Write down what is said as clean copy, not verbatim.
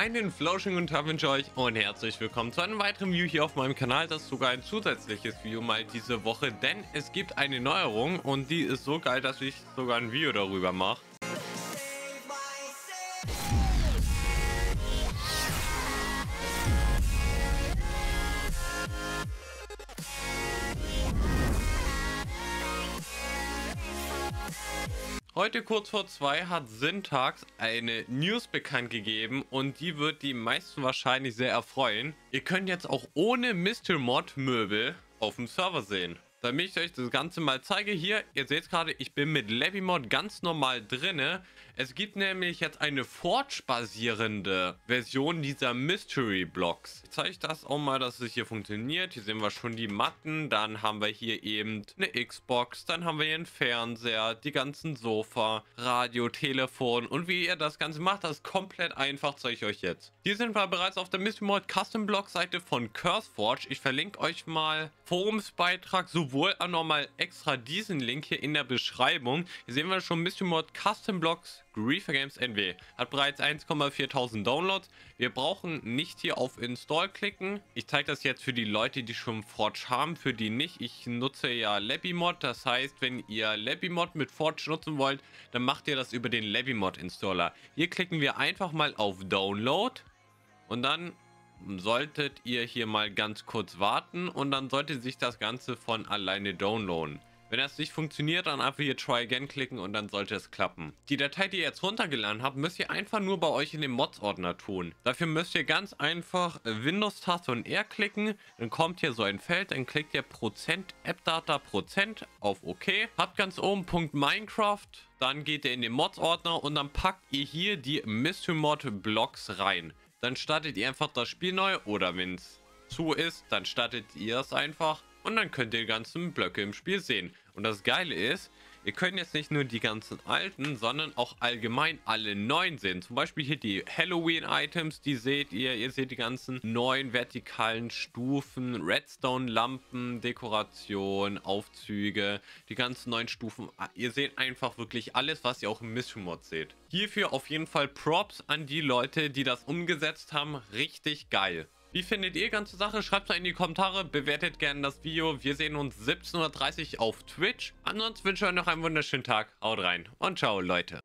Einen flauschigen guten Tag wünsche ich euch und herzlich willkommen zu einem weiteren Video hier auf meinem Kanal. Das ist sogar ein zusätzliches Video mal diese Woche, denn es gibt eine Neuerung und die ist so geil, dass ich sogar ein Video darüber mache. Heute kurz vor 2 hat Syntax eine News bekannt gegeben und die wird die meisten wahrscheinlich sehr erfreuen. Ihr könnt jetzt auch ohne MysteryMod Möbel auf dem Server sehen. Damit ich euch das Ganze mal zeige, hier, ihr seht gerade, ich bin mit LabyMod ganz normal drinne. Es gibt nämlich jetzt eine Forge-basierende Version dieser Mystery Blocks. Ich zeige euch das auch mal, dass es hier funktioniert. Hier sehen wir schon die Matten, dann haben wir hier eben eine Xbox, dann haben wir hier einen Fernseher, die ganzen Sofa, Radio, Telefon und wie ihr das Ganze macht, das ist komplett einfach, zeige ich euch jetzt. Hier sind wir bereits auf der MysteryMod Custom Blocks Seite von CurseForge. Ich verlinke euch mal Forumsbeitrag, sowohl auch nochmal extra diesen Link hier in der Beschreibung. Hier sehen wir schon MysteryMod Custom Blocks Griefer Games NW. Hat bereits 1.400 Downloads. Wir brauchen nicht hier auf Install klicken. Ich zeige das jetzt für die Leute, die schon Forge haben, für die nicht. Ich nutze ja LabyMod. Das heißt, wenn ihr LabyMod mit Forge nutzen wollt, dann macht ihr das über den LabyMod Installer. Hier klicken wir einfach mal auf Download und dann solltet ihr hier mal ganz kurz warten und dann sollte sich das Ganze von alleine downloaden. Wenn das nicht funktioniert, dann einfach hier Try Again klicken und dann sollte es klappen. Die Datei, die ihr jetzt runtergeladen habt, müsst ihr einfach nur bei euch in den Mods-Ordner tun. Dafür müsst ihr ganz einfach Windows-Taste und R klicken. Dann kommt hier so ein Feld, dann klickt ihr %appdata % auf OK. Habt ganz oben Punkt Minecraft, dann geht ihr in den Mods-Ordner und dann packt ihr hier die MysteryMod-Blocks rein. Dann startet ihr einfach das Spiel neu oder wenn es zu ist, dann startet ihr es einfach. Und dann könnt ihr die ganzen Blöcke im Spiel sehen. Und das Geile ist, ihr könnt jetzt nicht nur die ganzen alten, sondern auch allgemein alle neuen sehen. Zum Beispiel hier die Halloween-Items, die seht ihr. Ihr seht die ganzen neuen vertikalen Stufen, Redstone-Lampen, Dekoration, Aufzüge, die ganzen neuen Stufen. Ihr seht einfach wirklich alles, was ihr auch im MysteryMod seht. Hierfür auf jeden Fall Props an die Leute, die das umgesetzt haben. Richtig geil. Wie findet ihr die ganze Sache? Schreibt es in die Kommentare, bewertet gerne das Video. Wir sehen uns 17:30 Uhr auf Twitch. Ansonsten wünsche ich euch noch einen wunderschönen Tag. Haut rein und ciao, Leute.